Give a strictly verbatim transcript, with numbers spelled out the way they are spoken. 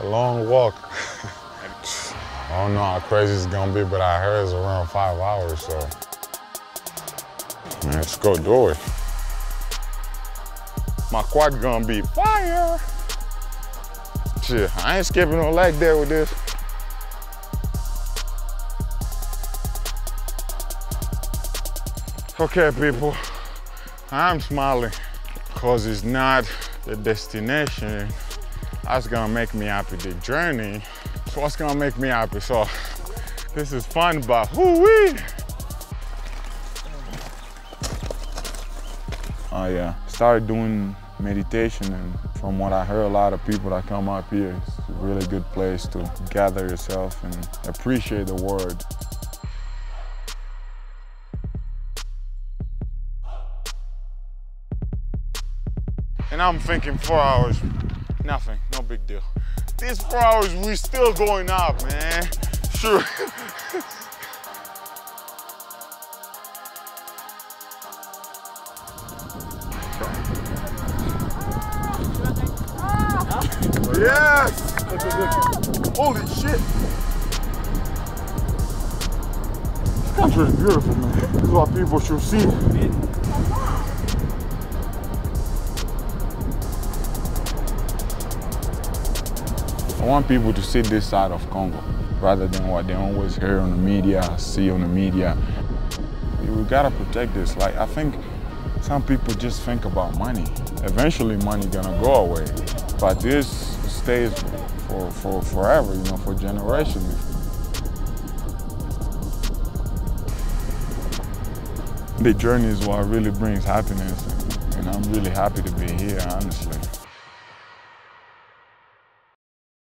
It's a long walk. I don't know how crazy it's gonna be, but I heard it's around five hours, so. Man, let's go do it. My quad gonna be fire. Shit, I ain't skipping no leg day with this. Okay, people, I'm smiling because it's not the destination that's gonna make me happy, the journey. So what's gonna make me happy? So this is fun, but hoo-wee! I uh, started doing meditation, and from what I heard, a lot of people that come up here, it's a really good place to gather yourself and appreciate the world. And I'm thinking four hours, nothing, no big deal. These four hours, we still going up, man. Sure. Yes! Holy shit! This country is beautiful, man. This is what people should see. I want people to see this side of Congo rather than what they always hear on the media, see on the media. We gotta protect this. Like, I think some people just think about money. Eventually, money gonna go away, but this stays for, for forever, you know, for generations. The journey is what really brings happiness, and I'm really happy to be here, honestly.